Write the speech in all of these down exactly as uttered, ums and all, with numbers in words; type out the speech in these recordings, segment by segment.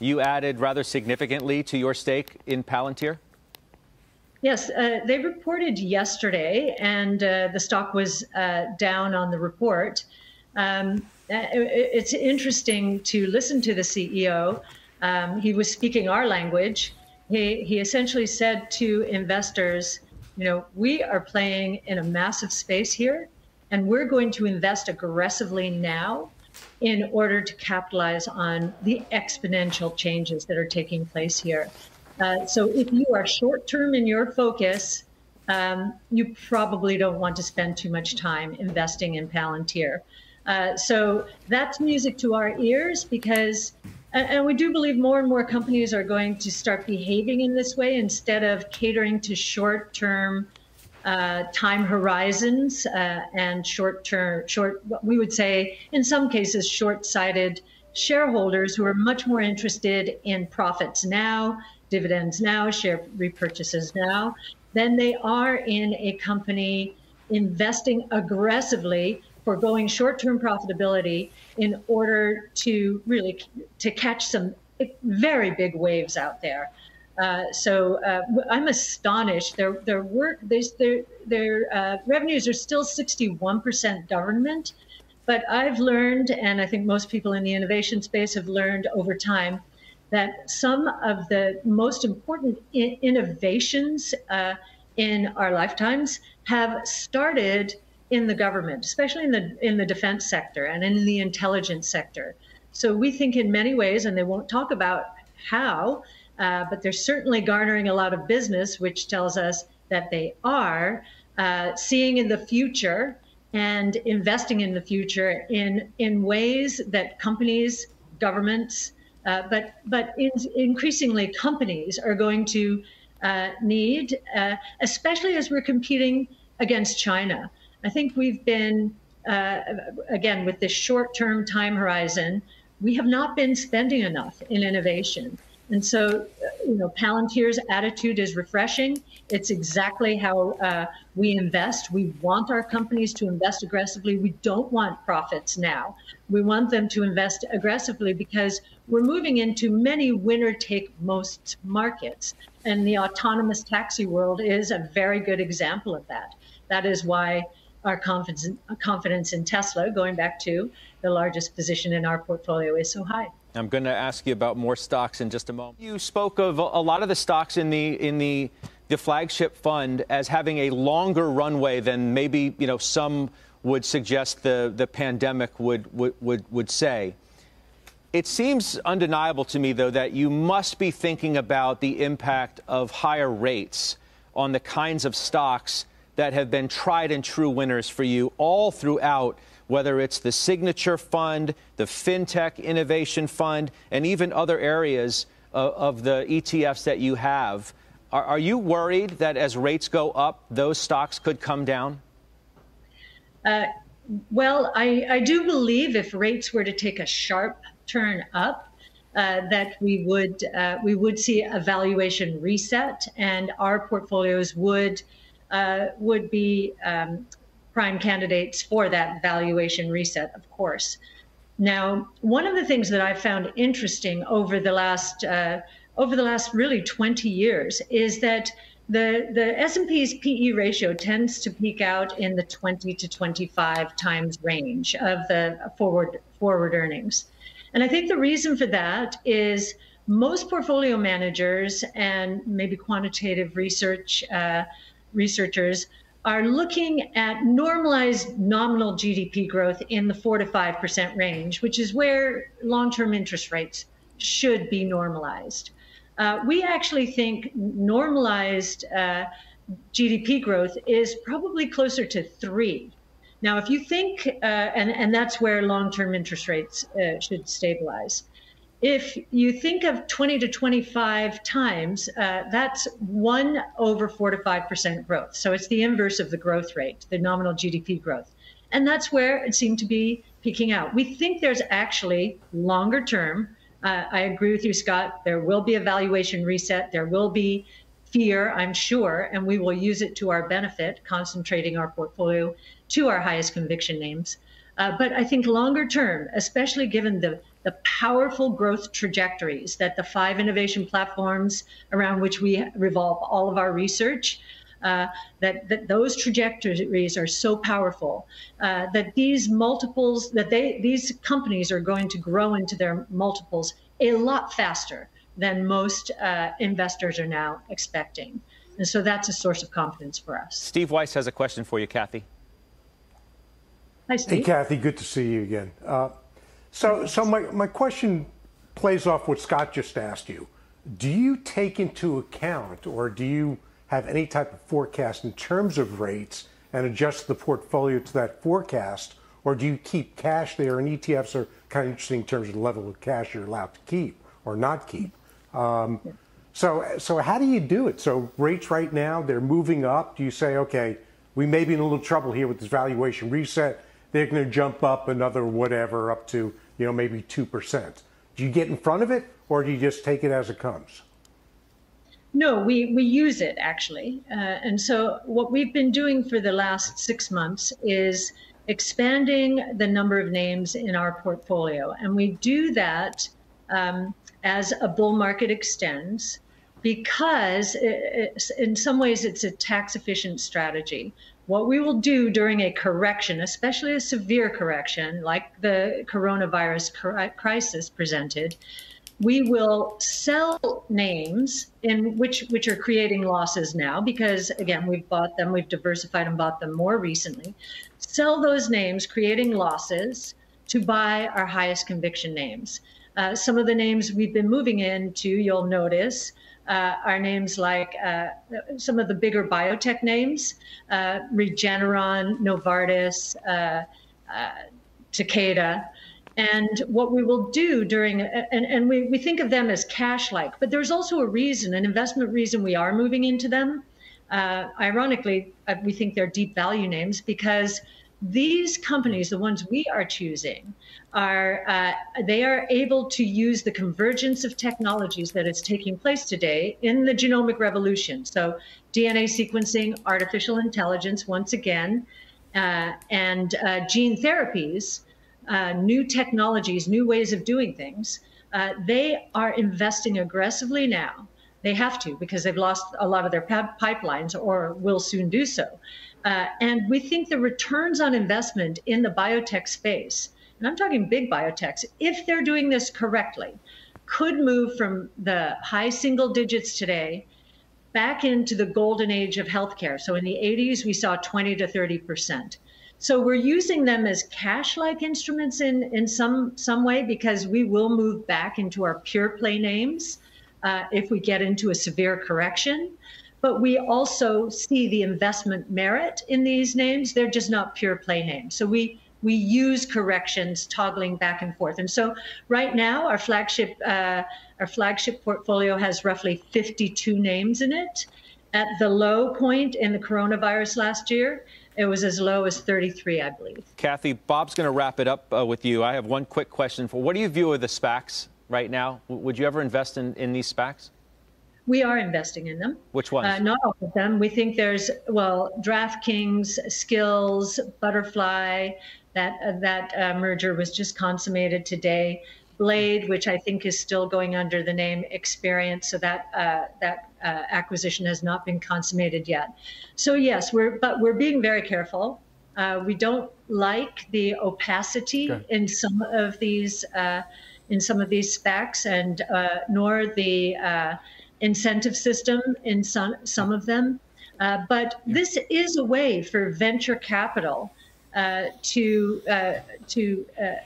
you added rather significantly to your stake in Palantir? Yes, uh, they reported yesterday, and uh, the stock was uh, down on the report. Um, it's interesting to listen to the C E O. Um, he was speaking our language. He, he essentially said to investors, you know, we are playing in a massive space here, and we're going to invest aggressively now in order to capitalize on the exponential changes that are taking place here. Uh, so if you are short-term in your focus, um, you probably don't want to spend too much time investing in Palantir. Uh, so that's music to our ears, because and we do believe more and more companies are going to start behaving in this way instead of catering to short-term uh, time horizons uh, and short-term, short, we would say, in some cases, short-sighted shareholders who are much more interested in profits now, dividends now, share repurchases now, than they are in a company investing aggressively for going short-term profitability in order to really to catch some very big waves out there. Uh, so uh, I'm astonished. Their their work, they, their their uh, revenues are still sixty-one percent government, but I've learned, and I think most people in the innovation space have learned over time, that some of the most important in innovations uh, in our lifetimes have started in the government, especially in the in the defense sector and in the intelligence sector. So we think in many ways, and they won't talk about how, uh, but they're certainly garnering a lot of business, which tells us that they are uh, seeing in the future and investing in the future in in ways that companies, governments, uh, but but in, increasingly companies are going to uh, need, uh, especially as we're competing against China. I think we've been, uh, again, with this short-term time horizon, we have not been spending enough in innovation. And so, you know, Palantir's attitude is refreshing. It's exactly how uh, we invest. We want our companies to invest aggressively. We don't want profits now. We want them to invest aggressively because we're moving into many winner-take-most markets. And the autonomous taxi world is a very good example of that. That is why our confidence, confidence in Tesla, going back to the largest position in our portfolio, is so high. I'm going to ask you about more stocks in just a moment. You spoke of a lot of the stocks in the in the, the flagship fund as having a longer runway than maybe, you know, some would suggest the the pandemic would would would, would say. It seems undeniable to me, though, that you must be thinking about the impact of higher rates on the kinds of stocks that have been tried and true winners for you all throughout, whether it's the Signature Fund, the FinTech Innovation Fund, and even other areas of, of the E T Fs that you have. Are, are you worried that as rates go up, those stocks could come down? Uh, well, I, I do believe if rates were to take a sharp turn up, Uh, that we would uh, we would see a valuation reset, and our portfolios would uh, would be um, prime candidates for that valuation reset, of course. Now, one of the things that I found interesting over the last uh, over the last really twenty years is that the the S and P's P E ratio tends to peak out in the twenty to twenty-five times range of the forward forward earnings. And I think the reason for that is most portfolio managers and maybe quantitative research uh, researchers are looking at normalized nominal G D P growth in the four to five percent range, which is where long-term interest rates should be normalized. Uh, we actually think normalized uh, G D P growth is probably closer to three. Now, if you think, uh, and, and that's where long-term interest rates uh, should stabilize. If you think of twenty to twenty-five times, uh, that's one over four to five percent growth. So it's the inverse of the growth rate, the nominal G D P growth. And that's where it seemed to be peaking out. We think there's actually longer term. Uh, I agree with you, Scott. There will be a valuation reset. There will be fear, I'm sure, and we will use it to our benefit, concentrating our portfolio to our highest conviction names. Uh, but I think longer term, especially given the the powerful growth trajectories that the five innovation platforms around which we revolve all of our research, uh, that, that those trajectories are so powerful, uh, that these multiples, that they, these companies are going to grow into their multiples a lot faster than most uh, investors are now expecting. And so that's a source of confidence for us. Steve Weiss has a question for you, Kathy. Hi, Steve. Hey, Kathy, good to see you again. Uh, so so my, my question plays off what Scott just asked you. Do you take into account, or do you have any type of forecast in terms of rates and adjust the portfolio to that forecast, or do you keep cash there? And E T Fs are kind of interesting in terms of the level of cash you're allowed to keep or not keep. Um, yeah. So, so how do you do it? So rates right now, they're moving up. Do you say, okay, we may be in a little trouble here with this valuation reset. They're going to jump up another whatever up to, you know, maybe two percent. Do you get in front of it, or do you just take it as it comes? No, we, we use it, actually. Uh, and so what we've been doing for the last six months is expanding the number of names in our portfolio. And we do that um, as a bull market extends, because in some ways it's a tax-efficient strategy. What we will do during a correction, especially a severe correction, like the coronavirus crisis presented, we will sell names in which, which are creating losses now, because, again, we've bought them, we've diversified and bought them more recently. Sell those names creating losses to buy our highest conviction names. Uh, some of the names we've been moving into, you'll notice, Uh, are names like uh, some of the bigger biotech names, uh, Regeneron, Novartis, uh, uh, Takeda. And what we will do during, and, and we, we think of them as cash-like, but there's also a reason, an investment reason we are moving into them. Uh, ironically, we think they're deep value names, because these companies, the ones we are choosing, are uh, they are able to use the convergence of technologies that is taking place today in the genomic revolution. So D N A sequencing, artificial intelligence, once again, uh, and uh, gene therapies, uh, new technologies, new ways of doing things. Uh, they are investing aggressively now. They have to, because they've lost a lot of their pipelines, or will soon do so. Uh, and we think the returns on investment in the biotech space, and I'm talking big biotechs, if they're doing this correctly, could move from the high single digits today back into the golden age of healthcare. So in the eighties, we saw twenty to thirty percent. So we're using them as cash-like instruments in, in some, some way, because we will move back into our pure play names uh, if we get into a severe correction. But we also see the investment merit in these names. They're just not pure play names. So we, we use corrections toggling back and forth. And so right now, our flagship, uh, our flagship portfolio has roughly fifty-two names in it. At the low point in the coronavirus last year, it was as low as thirty-three, I believe. Kathy, Bob's going to wrap it up uh, with you. I have one quick question for, what do you view of the SPACs right now? W would you ever invest in, in these SPACs? We are investing in them. Which ones? Uh, not all of them. We think there's, well, DraftKings, Skills, Butterfly, that, uh, that uh, merger was just consummated today. Blade, which I think is still going under the name Experience, so that, uh, that uh, acquisition has not been consummated yet. So yes, we're, but we're being very careful. Uh, we don't like the opacity okay. in some of these, uh, in some of these SPACs, and uh, nor the, uh, incentive system in some, some of them. Uh, but this is a way for venture capital uh, to, uh, to uh,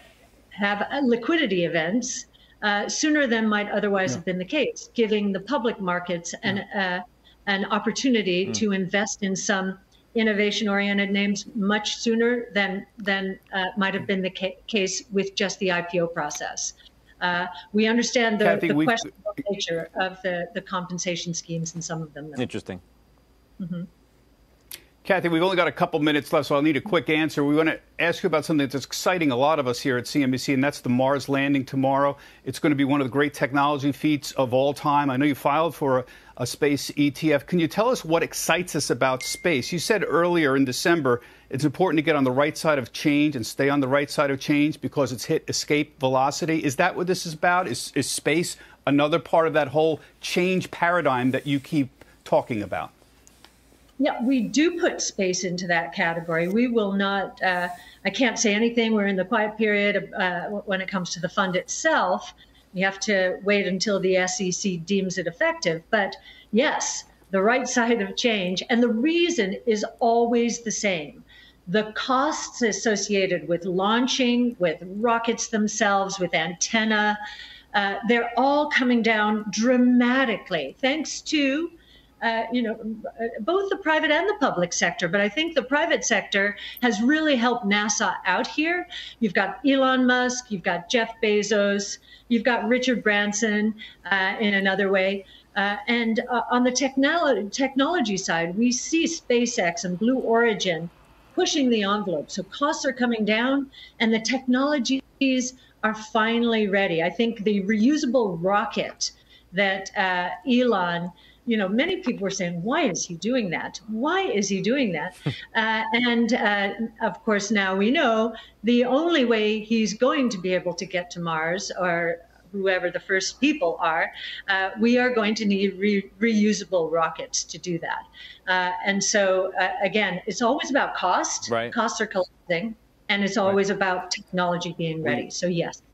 have liquidity events uh, sooner than might otherwise yeah. have been the case, giving the public markets an, yeah. uh, an opportunity mm. to invest in some innovation-oriented names much sooner than, than uh, might have been the ca case with just the I P O process. Uh, we understand the, Kathy, the questionable nature of the, the compensation schemes and some of them. Though. Interesting. Mm-hmm. Kathy, we've only got a couple minutes left, so I'll need a quick answer. We want to ask you about something that's exciting a lot of us here at C N B C, and that's the Mars landing tomorrow. It's going to be one of the great technology feats of all time. I know you filed for a, a space E T F. Can you tell us what excites us about space? You said earlier in December It's important to get on the right side of change and stay on the right side of change because it's hit escape velocity. Is that what this is about? Is, is space another part of that whole change paradigm that you keep talking about? Yeah, we do put space into that category. We will not, uh, I can't say anything. We're in the quiet period uh, when it comes to the fund itself. We have to wait until the S E C deems it effective. But yes, the right side of change. And the reason is always the same. The costs associated with launching, with rockets themselves, with antenna, uh, they're all coming down dramatically, thanks to Uh, you know, both the private and the public sector. But I think the private sector has really helped NASA out here. You've got Elon Musk, you've got Jeff Bezos, you've got Richard Branson uh, in another way. Uh, and uh, on the technolo- technology side, we see SpaceX and Blue Origin pushing the envelope. So costs are coming down and the technologies are finally ready. I think the reusable rocket that uh, Elon, you know, many people were saying, why is he doing that? Why is he doing that? uh, and, uh, of course, now we know the only way he's going to be able to get to Mars, or whoever the first people are, uh, we are going to need re reusable rockets to do that. Uh, and so, uh, again, it's always about cost. Right. Costs are collapsing. And it's always right. about technology being ready. So, yes.